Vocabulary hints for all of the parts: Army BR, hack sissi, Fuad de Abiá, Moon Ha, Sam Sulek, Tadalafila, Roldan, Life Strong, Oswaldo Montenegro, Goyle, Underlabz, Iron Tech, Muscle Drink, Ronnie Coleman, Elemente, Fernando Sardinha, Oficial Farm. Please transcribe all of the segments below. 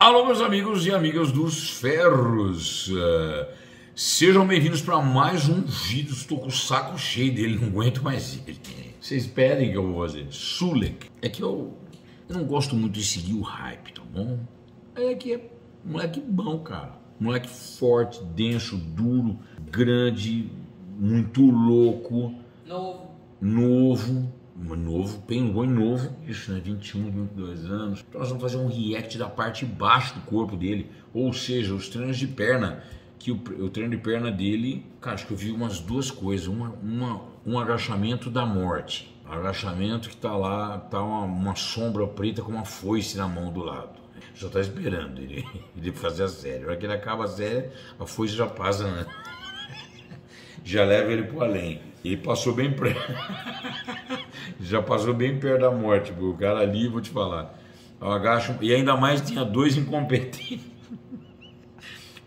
Alô meus amigos e amigas dos ferros, sejam bem-vindos para mais um vídeo. Estou com o saco cheio dele, não aguento mais ele. Vocês pedem que eu vou fazer, Sulek, é que eu não gosto muito de seguir o hype, tá bom? É que é moleque bom, cara, moleque forte, denso, duro, grande, muito louco. Novo. Pengou em novo, isso, né? 21, 22 anos. Então nós vamos fazer um react da parte de baixo do corpo dele, ou seja, os treinos de perna, que o treino de perna dele, cara, acho que eu vi umas duas coisas, um agachamento da morte, agachamento que tá lá, tá uma sombra preta com uma foice na mão do lado, já tá esperando ele fazer a série. A hora que ele acaba a série, a foice já passa, né? Já leva ele pro além, ele passou bem perto. Já passou bem perto da morte, o cara ali, vou te falar. Eu agacho, e ainda mais tinha dois incompetentes.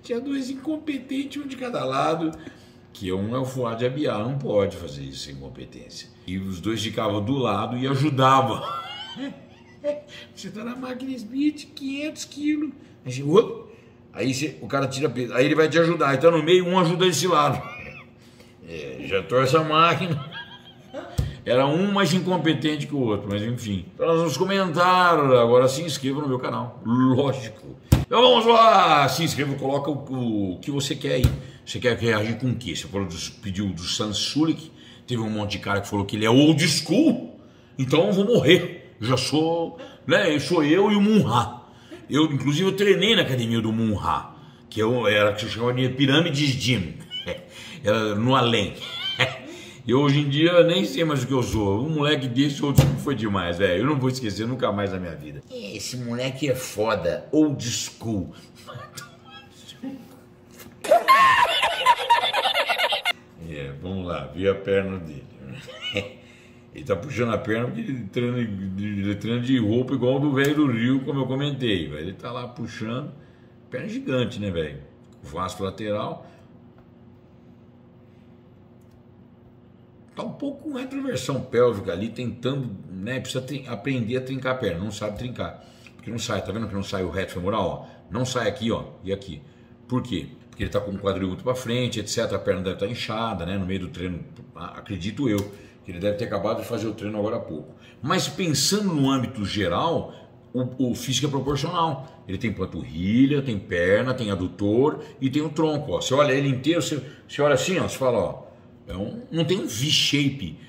Tinha dois incompetentes, um de cada lado. Que um é o Fuad de Abiá, não pode fazer isso sem competência. E os dois ficavam do lado e ajudavam. Você tá na máquina Smith, 500 quilos. Aí você, o cara tira peso, aí ele vai te ajudar. Então no meio, um ajuda esse lado. É, já torce a máquina. Era um mais incompetente que o outro, mas enfim. Então nós vamos comentar, agora se inscreva no meu canal, lógico. Então vamos lá, se inscreva, coloca o que você quer aí. Você quer reagir com o quê? Você falou pediu do Sam Sulek, teve um monte de cara que falou que ele é old school, então eu vou morrer. Já sou, né, sou eu e o Moon Ha. Eu, inclusive, eu treinei na academia do Moon Ha, que era o que se chamava de pirâmides gym, era no além. E hoje em dia nem sei mais o que eu sou. Um moleque desse old school foi demais, velho. Eu não vou esquecer nunca mais na minha vida. Esse moleque é foda, old school. Vamos lá, vi a perna dele. Ele tá puxando a perna porque ele treina de roupa igual do velho do Rio, como eu comentei. Véio. Ele tá lá puxando, perna gigante, né, velho? Vasto lateral. Tá um pouco com retroversão pélvica ali, tentando, né, precisa aprender a trincar a perna, não sabe trincar, porque não sai, tá vendo que não sai o reto femoral, ó, não sai aqui, ó, e aqui, por quê? Porque ele tá com o quadril muito pra frente, etc, a perna deve estar inchada, né, no meio do treino, acredito eu, que ele deve ter acabado de fazer o treino agora há pouco, mas pensando no âmbito geral, o físico é proporcional, ele tem panturrilha, tem perna, tem adutor e tem o tronco, ó, você olha ele inteiro, você olha assim, ó, você fala, ó, não tem um V-shape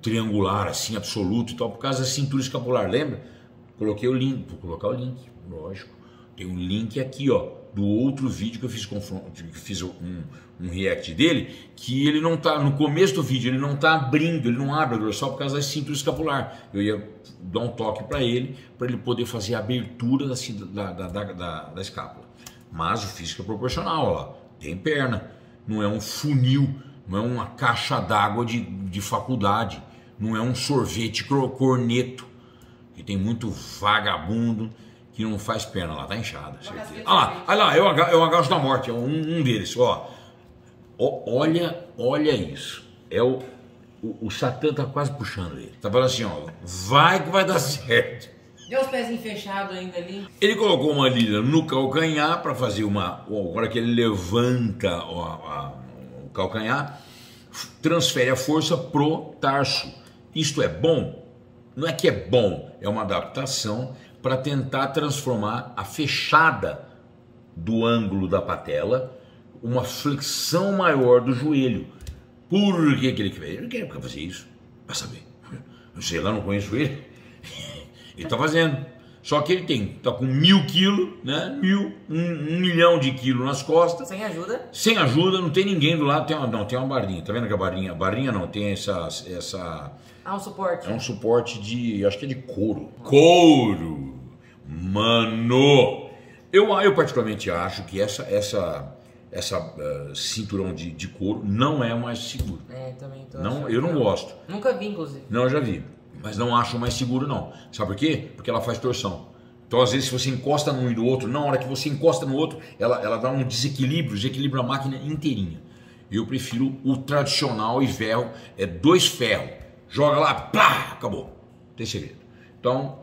triangular assim, absoluto e tal, por causa da cintura escapular, lembra? Coloquei o link, vou colocar o link, lógico, tem um link aqui, ó, do outro vídeo que eu fiz, um react dele, que ele não tá, no começo do vídeo, ele não tá abrindo, ele não abre o dorsal por causa da cintura escapular, eu ia dar um toque para ele poder fazer a abertura da escápula, mas o físico é proporcional, ó lá, tem perna, não é um funil, não é uma caixa d'água de faculdade, não é um sorvete corneto, que tem muito vagabundo que não faz perna lá, tá inchada, certeza. Olha lá, eu agacho da morte, é um deles, ó. Olha isso, é o Satã tá quase puxando ele, tá falando assim, ó, vai que vai dar certo. Deu os pezinhos fechados ainda ali. Ele colocou uma lida no calcanhar para fazer uma... Agora que ele levanta o calcanhar, transfere a força pro tarso. Isto é bom? Não é que é bom, é uma adaptação para tentar transformar a fechada do ângulo da patela uma flexão maior do joelho. Por que ele fez? Ele não quer fazer isso. Vai saber. Eu sei lá, não conheço ele. Ele tá fazendo, só que ele tá com 1.000 quilos, né, 1 milhão de quilos nas costas. Sem ajuda? Sem ajuda, não tem ninguém do lado, tem uma barrinha, tá vendo que a barrinha? Barrinha não, tem essa... Ah, um suporte. É um suporte de, acho que é de couro. Couro! Mano! Eu particularmente acho que essa cinturão de couro não é mais seguro. É, também tô achando. Eu não gosto. Nunca vi, inclusive. Não, eu já vi. Mas não acho mais seguro não, sabe por quê? Porque ela faz torção, então às vezes se você encosta num e no outro, na hora que você encosta no outro, ela dá um desequilíbrio, desequilibra a máquina inteirinha. Eu prefiro o tradicional e ferro, é dois ferros, joga lá, pá, acabou, não tem segredo. Então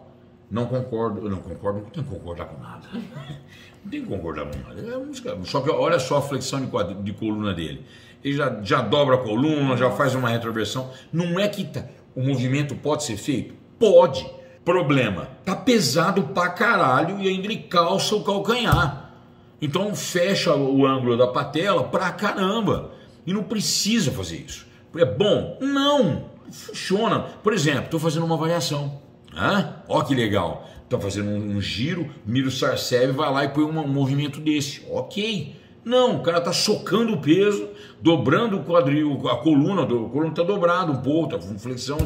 Não concordo, eu não concordo, não tem que concordar com nada. Não tem que concordar com nada. É música, só que olha só a flexão de coluna dele. Ele já dobra a coluna, já faz uma retroversão. Não é que tá, o movimento pode ser feito? Pode. Problema, tá pesado pra caralho e ainda ele calça o calcanhar. Então fecha o ângulo da patela pra caramba. E não precisa fazer isso. É bom? Não. Funciona. Por exemplo, tô fazendo uma variação. Ah, ó que legal, tá fazendo um giro, mira o Sarsev, vai lá e põe um movimento desse, ok. Não, o cara tá socando o peso, dobrando o quadril, a coluna tá dobrada um pouco, tá com flexão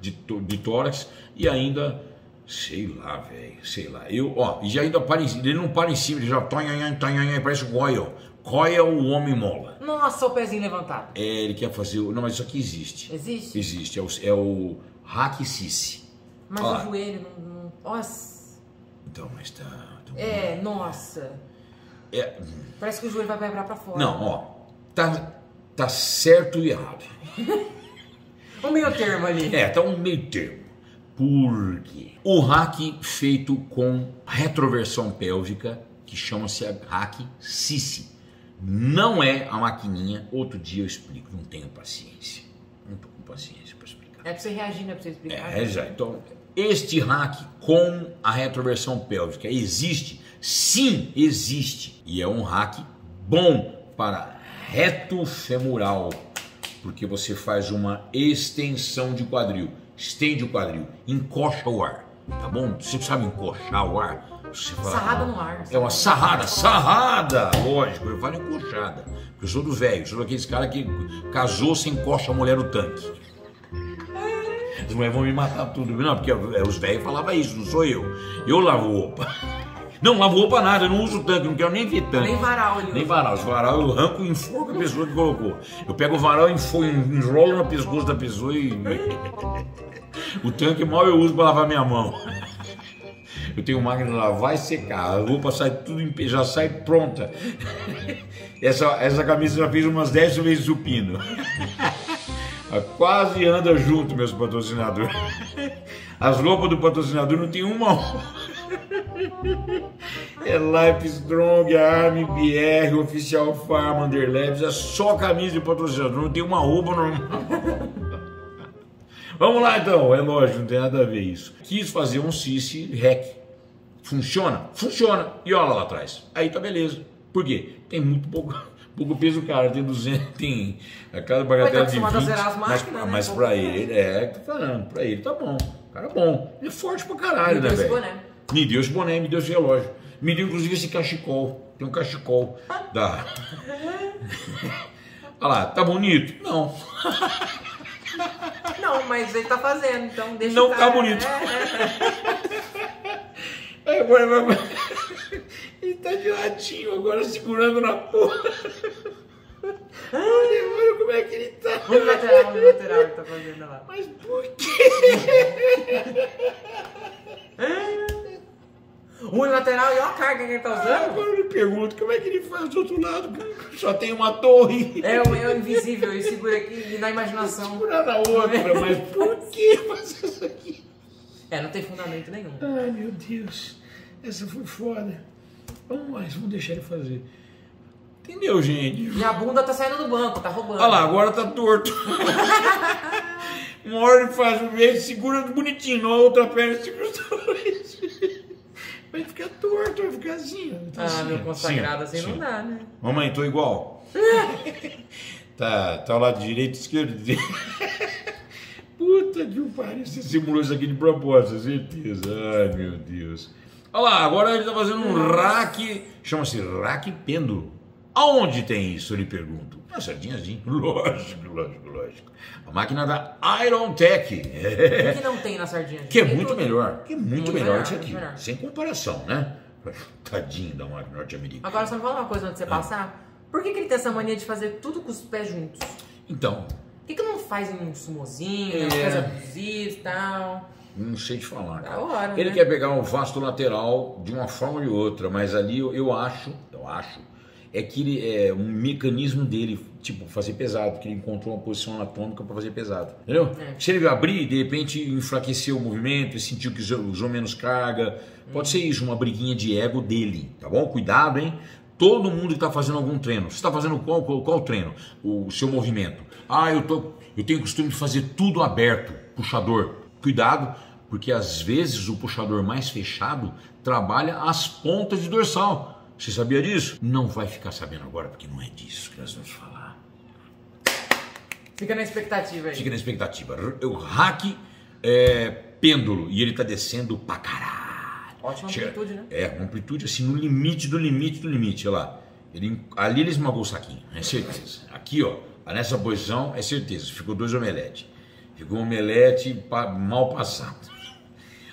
de tórax e ainda, sei lá, velho, sei lá, eu, ó, e ainda para, ele não para em cima, ele já parece o Goyle. Coia o homem mola. Nossa, o pezinho levantado. É, ele quer fazer, não, mas isso aqui existe. Existe? Existe, é o hack sissi. Mas olha, o joelho não... Nossa. Então, mas tá... É, nossa. É... Parece que o joelho vai quebrar pra fora. Não, ó. Tá certo e errado. Um meio termo ali. É, tá um meio termo. Por quê? O hack feito com retroversão pélvica, que chama-se hack sissi. Não é a maquininha. Outro dia eu explico. Não tenho paciência. Não tô com paciência pra explicar. É pra você reagir, não é pra você explicar. É, exato. Então, este hack com a retroversão pélvica existe? Sim, existe. E é um hack bom para reto femoral, porque você faz uma extensão de quadril, estende o quadril, encoxa o ar, tá bom? Você sabe encoxar o ar? Você fala, sarrada no ar. É uma sarrada, sarrada, lógico, eu falo encoxada. Porque eu sou do velho, sou daqueles caras que casou, se encoxa a mulher no tanque. As mulheres vão me matar tudo. Não, porque os velhos falavam isso, não sou eu. Eu lavo roupa. Não lavo roupa nada, eu não uso tanque, não quero nem ver tanque. Nem varal. Nem varal. Os varal eu arranco e enforco a pessoa que colocou. Eu pego o varal e enrolo no pescoço da pessoa e... O tanque mal eu uso para lavar minha mão. Eu tenho máquina de lavar e secar. A roupa sai tudo, já sai pronta. Essa camisa já fez umas 10 vezes supino. Quase anda junto, meus patrocinadores. As roupas do patrocinador não tem uma. É Life Strong, Army BR, Oficial Farm, Under Labs. É só camisa de patrocinador, não tem uma roupa normal. Vamos lá então, é lógico, não tem nada a ver isso. Quis fazer um sissi hack. Funciona? Funciona. E olha lá atrás. Aí tá beleza. Por quê? Tem muito pouco peso, cara, tem 200, tem a cada bagatela de 20, mas pra ele, tá falando, pra ele tá bom, cara bom, ele é forte pra caralho, né, velho? Me deu esse boné, me deu esse relógio, me deu inclusive esse cachecol, tem um cachecol da... Olha lá, tá bonito? Não. Não, mas ele tá fazendo, então deixa não o cara... Tá bonito. Ele tá de latinho agora, segurando na porra. Olha como é que ele tá. O lateral que tá fazendo lá. Mas por quê? O lateral e olha a carga que ele tá usando. Agora eu me pergunto, como é que ele faz do outro lado? Só tem uma torre. É o meu invisível, ele segura aqui na imaginação. Segura na outra, mas por que fazer isso aqui? É, não tem fundamento nenhum. Ai, meu Deus. Essa foi foda. Vamos deixar ele fazer. Entendeu, gente? Minha bunda tá saindo do banco, tá roubando. Olha lá, agora tá torto. Uma hora ele faz um jeito, segura bonitinho, a outra perna segura dois. Vai ficar torto, vai ficar assim. Tá assim, meu consagrado, assim sim. Não dá, né? Mamãe, tô igual. Tá o lado direito e esquerdo. Puta que pariu, você simulou isso aqui de propósito, certeza. Ai, meu Deus. Olha lá, agora ele tá fazendo um rack, chama-se rack pêndulo. Aonde tem isso, eu lhe pergunto? Ah, sardinhazinho, lógico. A máquina da Iron Tech. O que não tem na sardinha? Que é muito melhor, isso aqui. Melhor. Sem comparação, né? Tadinho da máquina norte-americana. Agora, só me fala uma coisa antes de você passar. Por que ele tem essa mania de fazer tudo com os pés juntos? Então... Por que não faz um sumozinho, uma coisa abusiva e tal? Não sei te falar, cara. Da hora, ele quer pegar um vasto lateral de uma forma ou de outra, mas ali eu acho, é que ele é um mecanismo dele, tipo, fazer pesado, porque ele encontrou uma posição anatômica para fazer pesado, entendeu? É. Se ele abrir, de repente enfraqueceu o movimento, sentiu que usou menos carga, pode ser isso, uma briguinha de ego dele, tá bom? Cuidado, hein? Todo mundo que está fazendo algum treino, você está fazendo qual treino? O seu movimento. Ah, eu tenho o costume de fazer tudo aberto, puxador. Cuidado, porque às vezes o puxador mais fechado trabalha as pontas de dorsal. Você sabia disso? Não vai ficar sabendo agora, porque não é disso que nós vamos falar. Fica na expectativa aí. Fica na expectativa. O hack é pêndulo e ele tá descendo pra caralho. Ótima amplitude, né? É, uma amplitude assim no limite do limite do limite, olha lá. Ali ele esmagou o saquinho, é certeza. Aqui, ó, nessa posição, é certeza. Ficou dois omeletes. Ficou um omelete mal passado.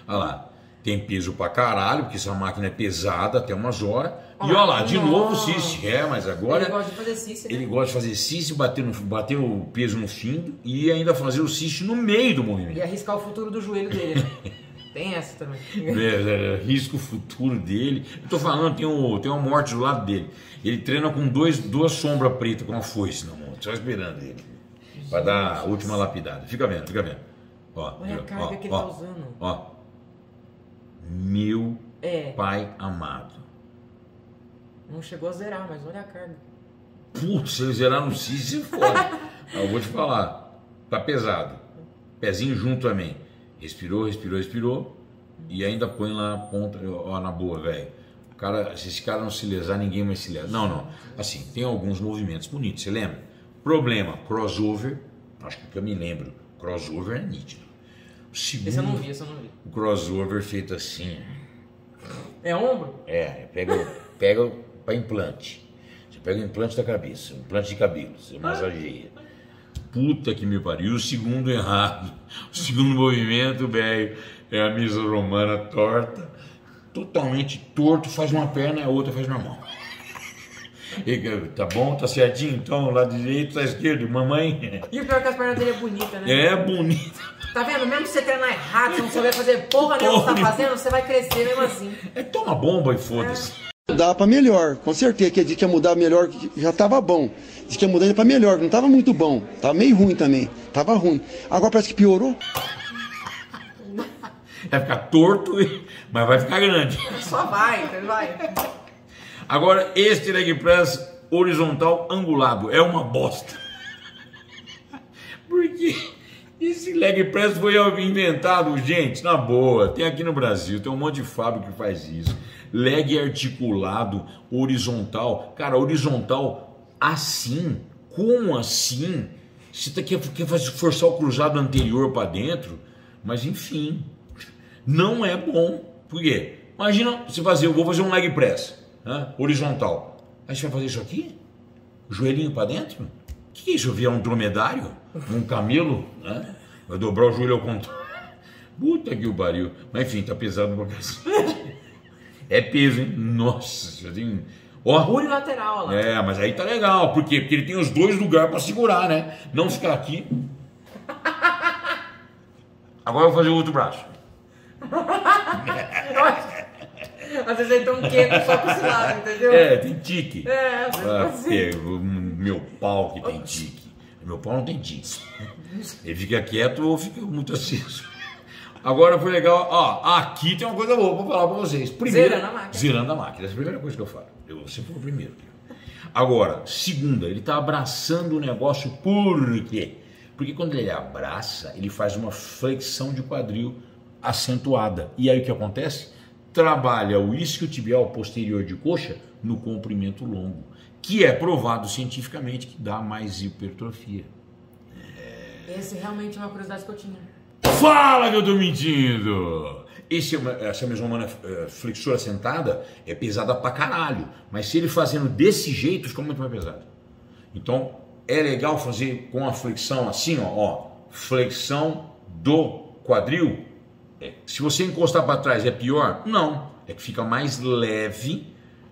Olha lá. Tem peso pra caralho, porque essa máquina é pesada até umas horas. E olha lá, de novo cício. É, mas agora... Ele gosta de fazer cício, né? Ele gosta de fazer cício, bater o peso no fim e ainda fazer o cício no meio do movimento. E arriscar o futuro do joelho dele, né? Tem essa também. Arrisca o futuro dele. Eu tô falando, tem uma morte do lado dele. Ele treina com duas sombras pretas, com uma foice na mão. Só esperando ele. Pra dar a última lapidada. Fica vendo, fica vendo. Ó, olha a carga que ele tá usando. Ó. Meu pai amado. Não chegou a zerar, mas olha a carga. Putz, se ele zerar no cício, você foda. Eu vou te falar, tá pesado. Pezinho junto também. Respirou, respirou, respirou. E ainda põe lá na ponta, ó, na boa, velho. Se esse cara não se lesar, ninguém vai se lesar. Não, não. Assim, tem alguns movimentos bonitos, você lembra? Problema, crossover. Acho que eu me lembro. Crossover é nítido. Segundo, esse eu não vi, esse eu não vi. O crossover feito assim. É ombro? É, pega para implante. Você pega o implante da cabeça, o implante de cabelo, você massageia. Puta que me pariu, o segundo errado. O segundo movimento, velho, é a missa romana torta. Totalmente torto, faz uma perna e a outra faz normal. E, tá bom, tá certinho? Então, lado direito, lado esquerdo, mamãe. E o pior é que as pernas dele é bonita, né? É bonita. Tá vendo? Mesmo que você treinar errado, se não souber fazer porra nenhuma que você tá fazendo, você vai crescer mesmo assim. É, toma bomba e foda-se. Mudar pra melhor, com certeza. Que a gente ia mudar melhor, já tava bom. Diz que ia mudar pra melhor, não tava muito bom. Tava meio ruim também. Tava ruim. Agora parece que piorou. Vai ficar torto, mas vai ficar grande. Só vai, então vai. Agora, este leg press horizontal angulado é uma bosta. Por quê? Esse leg press foi inventado, gente, na boa. Tem aqui no Brasil, tem um monte de fábrica que faz isso. Leg articulado, horizontal. Cara, horizontal assim, como assim? Você quer forçar o cruzado anterior para dentro? Mas enfim, não é bom. Por quê? Imagina você fazer, eu vou fazer um leg press, né, horizontal. Aí você vai fazer isso aqui? Joelhinho para dentro? O que é isso? Eu vi um dromedário? Um camelo? Né? Vai dobrar o joelho ao contrário. Puta que o baril. Mas enfim, tá pesado pra cacete. É peso, hein? Nossa, tem... Orgulho lateral lá. É, mas aí tá legal. Por quê? Porque ele tem os dois lugares pra segurar, né? Não ficar aqui. Agora eu vou fazer o outro braço. Às vezes ele tem um quedo só com esse lado, entendeu? É, tem tique. É, às vezes meu pau que tem tique. Meu pau não tem tique. Ele fica quieto ou fica muito aceso. Agora foi legal. Ó, aqui tem uma coisa boa pra falar pra vocês. Primeiro, zerando a máquina. Zerando a máquina. Essa é a primeira coisa que eu falo. Você foi o primeiro. Agora, segunda, ele tá abraçando o negócio por quê? Porque quando ele abraça, ele faz uma flexão de quadril acentuada. E aí o que acontece? Trabalha o isquiotibial posterior de coxa no comprimento longo, que é provado cientificamente que dá mais hipertrofia. Esse realmente é uma curiosidade que eu tinha. Fala que eu tô mentindo! Essa mesomana flexora sentada é pesada pra caralho, mas se ele fazendo desse jeito, fica muito mais pesado. Então, é legal fazer com a flexão assim, ó, flexão do quadril. Se você encostar para trás é pior? Não, é que fica mais leve,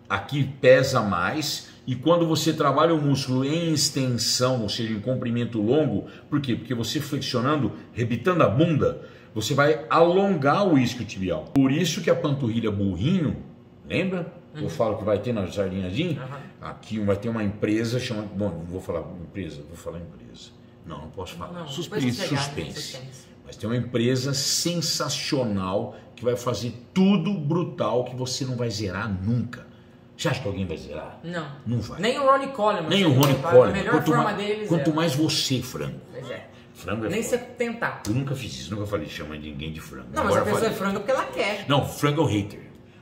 aqui pesa mais, e quando você trabalha o músculo em extensão, ou seja, em comprimento longo, por quê? Porque você flexionando, rebitando a bunda, você vai alongar o isquiotibial. Por isso que a panturrilha burrinho, lembra? Eu falo que vai ter na Jardinadinho, aqui vai ter uma empresa chamada... Bom, não vou falar empresa, vou falar empresa. Não, não posso falar. Não, suspense. Mas tem uma empresa sensacional que vai fazer tudo brutal que você não vai zerar nunca. Você acha que alguém vai zerar? Não. Não vai. Nem o Ronnie Coleman. Nem o Ronnie Coleman. A melhor forma dele, quanto mais você, frango. Pois é. Frango é nem você tentar. Eu nunca fiz isso, nunca falei chamar ninguém de frango. Não, mas a pessoa é frango porque ela quer. Não, frango é o hater.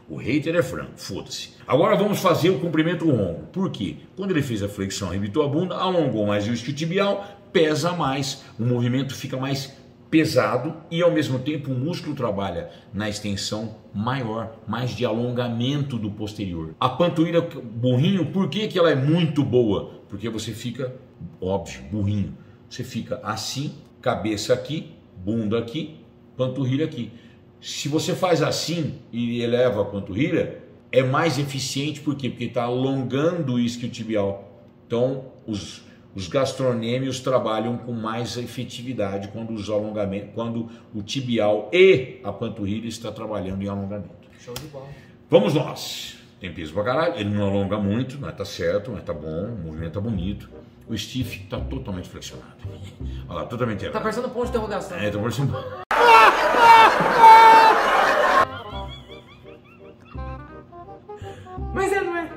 O hater é frango, foda-se. Agora vamos fazer o comprimento ombro. Por quê? Quando ele fez a flexão, arrebitou a bunda, alongou mais o isquiotibial, pesa mais, o movimento fica mais pesado e ao mesmo tempo o músculo trabalha na extensão maior, mais de alongamento do posterior. A panturrilha burrinho, por que que ela é muito boa? Porque você fica, óbvio, burrinho. Você fica assim, cabeça aqui, bunda aqui, panturrilha aqui. Se você faz assim e eleva a panturrilha, é mais eficiente, por quê? Porque está alongando o isquiotibial. Então, os gastrocnêmios trabalham com mais efetividade quando os alongamentos, quando o tibial e a panturrilha está trabalhando em alongamento. Show de bola. Vamos nós. Tem peso pra caralho, ele não alonga muito, mas tá certo, mas tá bom, o movimento tá bonito. O stiff tá totalmente flexionado. Olha lá, totalmente errado. Tá parecendo um ponto de interrogação. É, tá parecendo... Mas é, não é?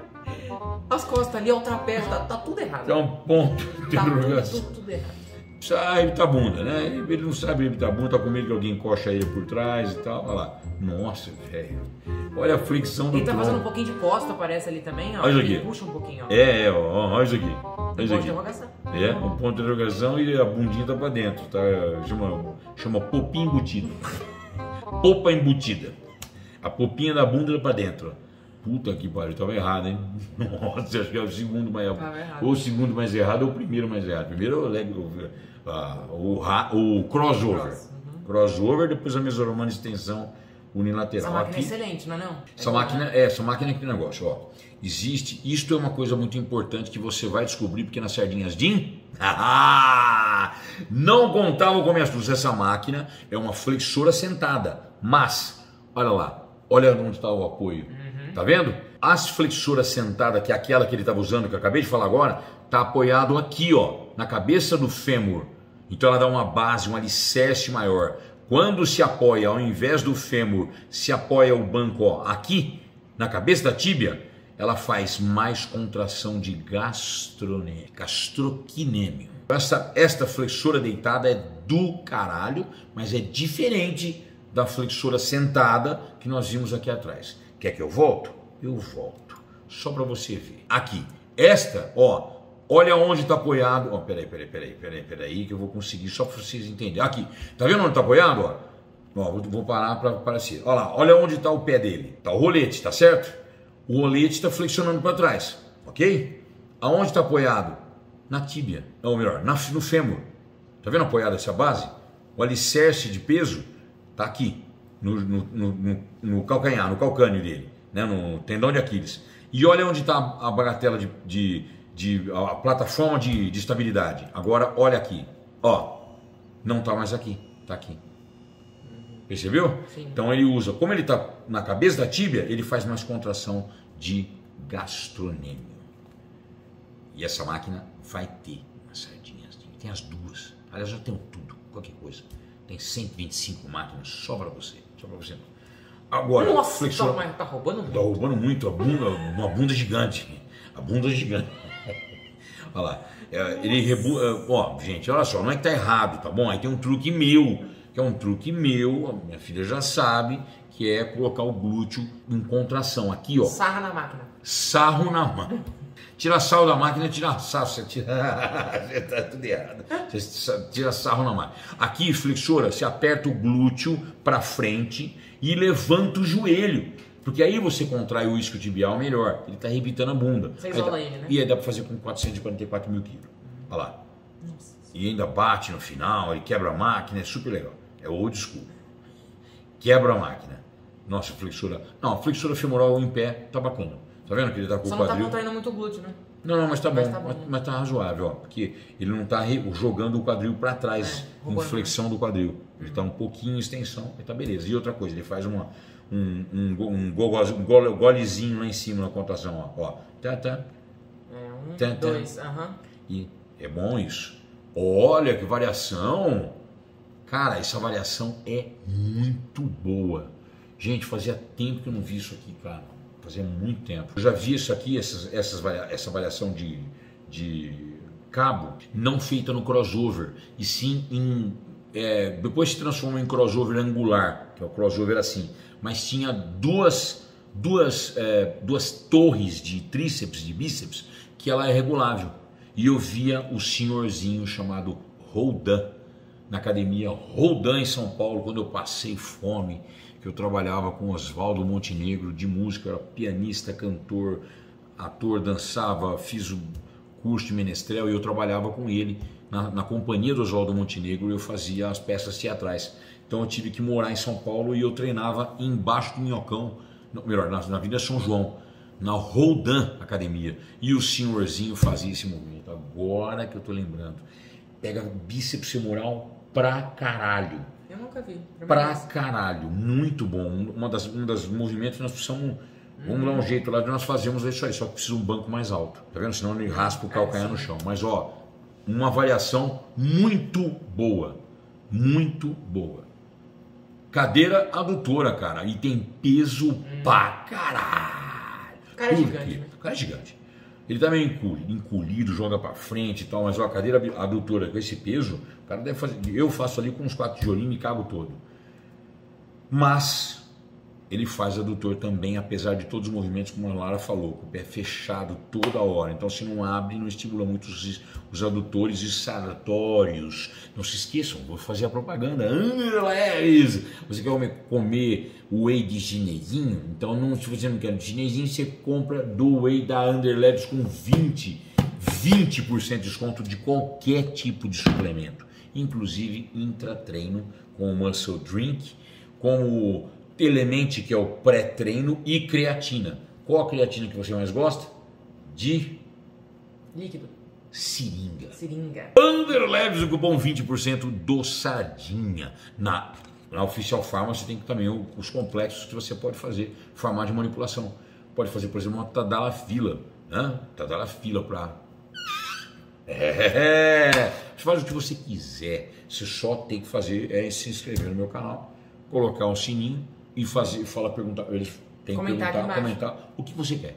As costas ali, é o trapézio, tá tudo errado. É um ponto de interrogação. Tá tudo errado. Precisa evitar a bunda, né? Ele não sabe evitar a bunda, tá com medo que alguém encoxa ele por trás e tal. Olha lá. Nossa, velho. Olha a flexão do tronco. Ele tá fazendo um pouquinho de costa, parece ali também, ó. Olha aqui. Ele puxa um pouquinho, ó. É, ó. Olha isso aqui. Olha isso aqui. Um ponto de interrogação. É, um ponto de interrogação e a bundinha tá pra dentro, tá? Chama popinha embutida. Popa embutida. A popinha da bunda tá pra dentro, ó. Puta que pariu, tava errado, hein? Nossa, acho que é o segundo mais errado. Ou o segundo mais errado ou o primeiro mais errado. Primeiro o crossover. Crossover, depois a mesoromana extensão unilateral. Essa máquina é excelente, não é não? Essa máquina que negócio, ó. Existe, isto é uma coisa muito importante que você vai descobrir, porque nas sardinhas DIN, não contava com minhas luzes. Essa máquina é uma flexora sentada, mas, olha lá, olha onde está o apoio. Tá vendo? As flexoras sentadas, que é aquela que ele estava usando, que eu acabei de falar agora, tá apoiado aqui, ó, na cabeça do fêmur. Então ela dá uma base, um alicerce maior. Quando se apoia, ao invés do fêmur, se apoia o banco, ó, aqui, na cabeça da tíbia, ela faz mais contração de gastrocnêmio. Esta flexora deitada é do caralho, mas é diferente da flexora sentada que nós vimos aqui atrás. Quer que eu volto? Eu volto. Só para você ver. Aqui. Esta, ó. Olha onde está apoiado. Ó, peraí, que eu vou conseguir só para vocês entenderem. Aqui. Tá vendo onde está apoiado? Ó, vou parar para aparecer. Olha lá. Olha onde está o pé dele. Tá o rolete, tá certo? O rolete está flexionando para trás. Ok? Aonde está apoiado? Na tíbia. Ou melhor, no fêmur. Tá vendo apoiado essa base? O alicerce de peso tá aqui. No calcanhar, no calcânio dele, né? No tendão de Aquiles. E olha onde está a bagatela a plataforma de estabilidade. Agora olha aqui, ó, não está mais aqui, está aqui. Percebeu? Sim. Então ele usa, como ele está na cabeça da tíbia, ele faz mais contração de gastrocnêmio. E essa máquina vai ter umas sardinhas, tem as duas. Aliás, já tem tudo, qualquer coisa. Tem 125 máquinas só para você. Agora, nossa, flexora... tá roubando muito. Tá roubando muito, a bunda, uma bunda gigante. A bunda gigante. Olha lá. Ele ó, gente, olha só, não é que tá errado, tá bom? Aí tem um truque meu, que é um truque meu, a minha filha já sabe, que é colocar o glúteo em contração. Aqui, ó. Sarra na máquina. Sarro na máquina. Tira sarro da máquina, tira sarro. Você tá tudo errado. Você tira sarro na máquina. Aqui, flexora, você aperta o glúteo para frente e levanta o joelho. Porque aí você contrai o isquiotibial melhor. Ele tá arrebitando a bunda. Você isola ele, né? E aí dá para fazer com 444 mil quilos. Olha lá. Nossa. E ainda bate no final, ele quebra a máquina, é super legal. É old school. Quebra a máquina. Nossa, flexora. Não, flexora femoral em pé tá bacana. Tá vendo que ele tá com o quadril? Só não tá contraindo muito o glúteo, né? Não, mas tá bom. Mas tá razoável, ó. Porque ele não tá jogando o quadril pra trás, com flexão do quadril. Ele tá um pouquinho em extensão, mas tá beleza. E outra coisa, ele faz uma, um golezinho lá em cima na contação, ó. Tá. É, um, dois, aham. E é bom isso. Olha que variação. Cara, essa variação é muito boa. Gente, fazia tempo que eu não vi isso aqui, cara. Fazia muito tempo. Eu já vi isso aqui, essa variação de cabo, não feita no crossover, e sim em... É, depois se transformou em crossover angular, que é o crossover assim, mas tinha duas torres de tríceps, de bíceps, que ela é regulável. E eu via o senhorzinho chamado Roldan, na academia Roldan em São Paulo, quando eu passei fome, que eu trabalhava com Oswaldo Montenegro de música, era pianista, cantor, ator, dançava, fiz o curso de menestrel e eu trabalhava com ele. Na companhia do Oswaldo Montenegro eu fazia as peças teatrais, então eu tive que morar em São Paulo e eu treinava embaixo do Minhocão, na Avenida São João, na Roldan Academia, e o senhorzinho fazia esse movimento, agora que eu tô lembrando, pega bíceps femoral pra caralho. Eu nunca vi. Pra caralho, muito bom, um dos movimentos nós precisamos... Vamos dar um jeito lá de nós fazermos isso aí, só que precisa um banco mais alto, tá vendo? Senão ele raspa o calcanhar no chão, mas ó... Uma variação muito boa, muito boa. Cadeira adutora, cara, e tem peso pra caralho. Cara é gigante, né? Cara é gigante. Ele tá meio encolhido, joga pra frente e tal, mas ó, a cadeira adutora com esse peso, o cara deve fazer... Eu faço ali com uns 4 tijolinhos e me cago todo. Mas ele faz adutor também, apesar de todos os movimentos, como a Lara falou, com o pé fechado toda hora. Então, se não abre, não estimula muito os adutores e sartórios. Não se esqueçam, vou fazer a propaganda. Under Labs! Você quer comer o whey de gineirinho? Então, se você não quer gineirinho, você compra do whey da Under Labs com 20% de desconto de qualquer tipo de suplemento. Inclusive, intratreino, com o Muscle Drink, com o Elemente, que é o pré-treino, e creatina. Qual a creatina que você mais gosta? De líquido. Seringa. Seringa. Under Labs, o cupom 20% do Sardinha. Na Oficial Farm você tem também os complexos que você pode fazer, farmar de manipulação. Pode fazer, por exemplo, uma tadalafila, né? Tadalafila para... Você faz o que você quiser. Você só tem que fazer é se inscrever no meu canal, colocar um sininho e fazer, perguntar, eles têm que comentar o que você quer.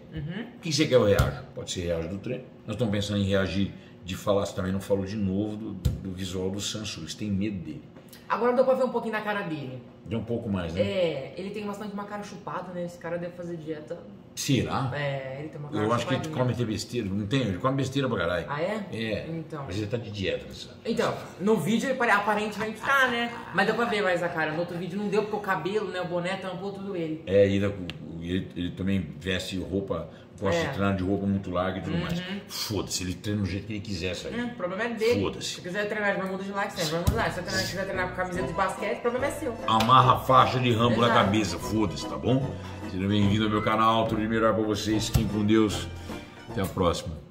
O que você quer eu reajo? Pode ser reajo do treino. Nós estamos pensando em reagir de falar, você também não falou de novo do visual do Sam Sulek, você tem medo dele. Agora deu pra ver um pouquinho da cara dele. Deu um pouco mais, né? É, ele tem bastante uma cara chupada, né? Esse cara deve fazer dieta. Será? É, ele tem uma cara chupada. Eu acho que ele come besteira, não tem? Ele come besteira pra caralho. Ah, é? É. Então. Mas ele tá de dieta, sabe? Então, no vídeo ele aparentemente tá, né? Mas deu pra ver mais a cara. No outro vídeo não deu porque o cabelo, né? O boné tampou tudo ele. É, ele também veste roupa, gosta de treinar de roupa muito larga e tudo mais. Foda-se, ele treina do jeito que ele quiser, sabe? O problema é dele. Foda-se. Se quiser treinar de bermuda de like, você vai mudar. Se você quiser treinar com camiseta de basquete, o problema é seu. Amarra a faixa de rambo na cabeça, foda-se, tá bom? Seja bem-vindo ao meu canal, tudo de melhor pra vocês, fiquem com Deus, até a próxima.